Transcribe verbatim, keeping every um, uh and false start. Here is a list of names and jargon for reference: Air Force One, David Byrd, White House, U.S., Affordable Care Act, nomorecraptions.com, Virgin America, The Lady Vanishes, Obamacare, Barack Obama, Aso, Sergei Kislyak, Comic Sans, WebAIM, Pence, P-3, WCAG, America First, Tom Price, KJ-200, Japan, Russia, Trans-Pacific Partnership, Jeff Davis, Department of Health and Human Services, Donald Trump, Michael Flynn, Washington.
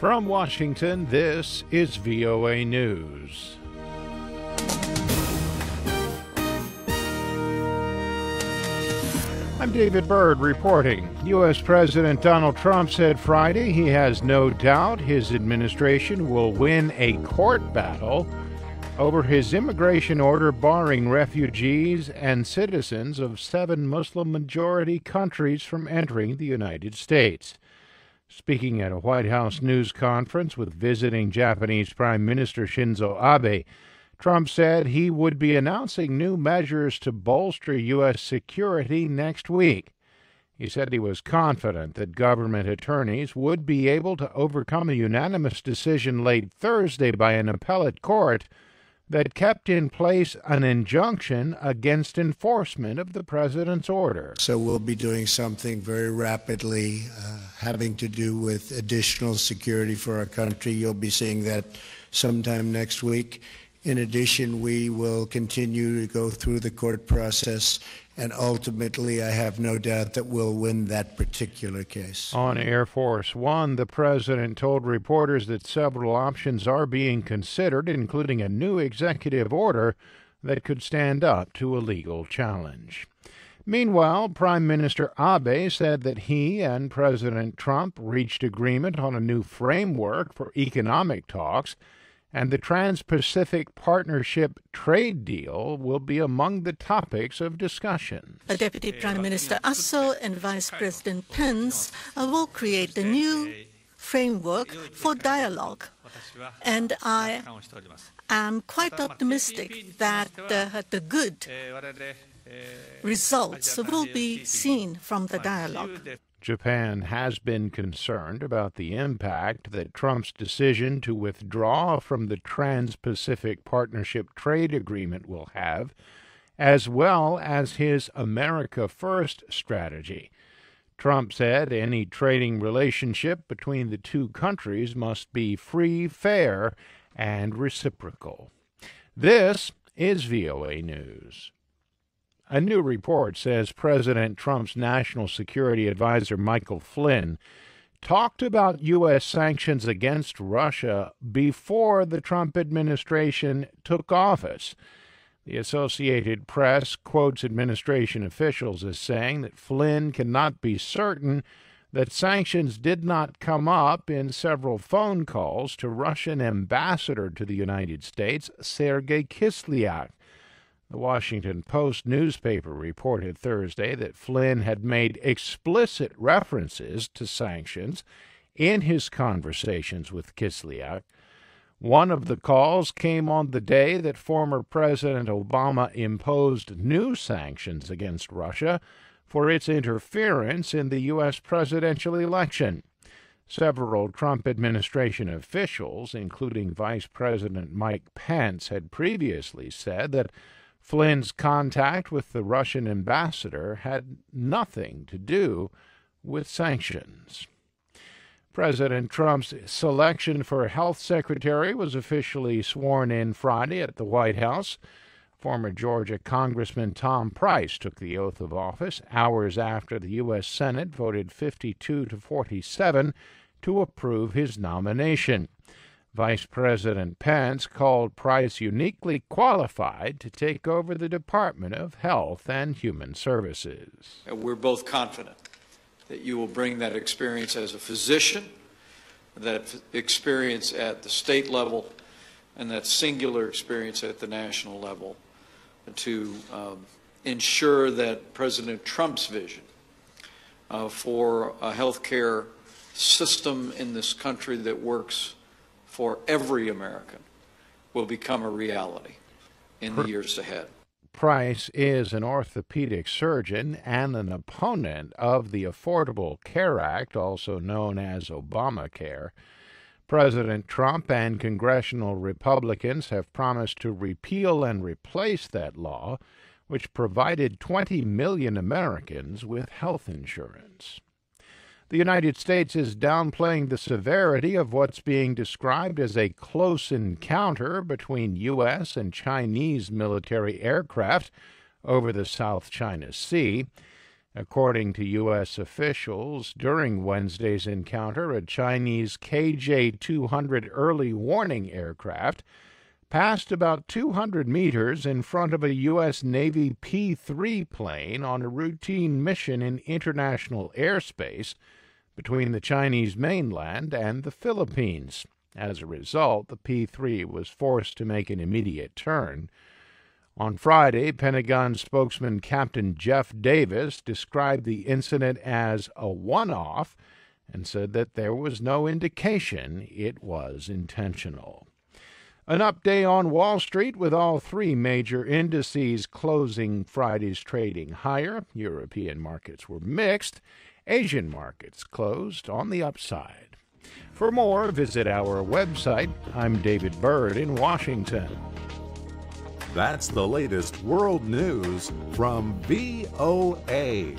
From Washington, this is V O A News. I'm David Byrd reporting. U S. President Donald Trump said Friday he has no doubt his administration will win a court battle over his immigration order barring refugees and citizens of seven Muslim-majority countries from entering the United States. Speaking at a White House news conference with visiting Japanese Prime Minister Shinzo Abe, Trump said he would be announcing new measures to bolster U S security next week. He said he was confident that government attorneys would be able to overcome a unanimous decision late Thursday by an appellate court that kept in place an injunction against enforcement of the president's order. So we'll be doing something very rapidly, uh, having to do with additional security for our country. You'll be seeing that sometime next week. In addition, we will continue to go through the court process, and ultimately I have no doubt that we'll win that particular case. On Air Force One, the president told reporters that several options are being considered, including a new executive order that could stand up to a legal challenge. Meanwhile, Prime Minister Abe said that he and President Trump reached agreement on a new framework for economic talks, and the Trans-Pacific Partnership trade deal will be among the topics of discussion. Deputy Prime Minister Aso and Vice President Pence will create a new framework for dialogue, and I am quite optimistic that uh, the good results will be seen from the dialogue. Japan has been concerned about the impact that Trump's decision to withdraw from the Trans-Pacific Partnership trade agreement will have, as well as his America First strategy. Trump said any trading relationship between the two countries must be free, fair, and reciprocal. This is V O A News. A new report says President Trump's National Security Advisor Michael Flynn talked about U S sanctions against Russia before the Trump administration took office. The Associated Press quotes administration officials as saying that Flynn cannot be certain that sanctions did not come up in several phone calls to Russian ambassador to the United States, Sergei Kislyak. The Washington Post newspaper reported Thursday that Flynn had made explicit references to sanctions in his conversations with Kislyak. One of the calls came on the day that former President Obama imposed new sanctions against Russia for its interference in the U S presidential election. Several Trump administration officials, including Vice President Mike Pence, had previously said that Flynn's contact with the Russian ambassador had nothing to do with sanctions. President Trump's selection for health secretary was officially sworn in Friday at the White House. Former Georgia Congressman Tom Price took the oath of office hours after the U S Senate voted fifty-two to forty-seven to approve his nomination. Vice President Pence called Price uniquely qualified to take over the Department of Health and Human Services. We're both confident that you will bring that experience as a physician, that experience at the state level, and that singular experience at the national level to um, ensure that President Trump's vision uh, for a health care system in this country that works for every American will become a reality in the years ahead. Price is an orthopedic surgeon and an opponent of the Affordable Care Act, also known as Obamacare. President Trump and congressional Republicans have promised to repeal and replace that law, which provided twenty million Americans with health insurance. The United States is downplaying the severity of what's being described as a close encounter between U S and Chinese military aircraft over the South China Sea. According to U S officials, during Wednesday's encounter, a Chinese K J two hundred early warning aircraft passed about two hundred meters in front of a U S Navy P three plane on a routine mission in international airspace between the Chinese mainland and the Philippines. As a result, the P three was forced to make an immediate turn. On Friday, Pentagon spokesman Captain Jeff Davis described the incident as a one-off and said that there was no indication it was intentional. An update on Wall Street with all three major indices closing Friday's trading higher. European markets were mixed. Asian markets closed on the upside. For more, visit our website. I'm David Byrd in Washington. That's the latest world news from V O A.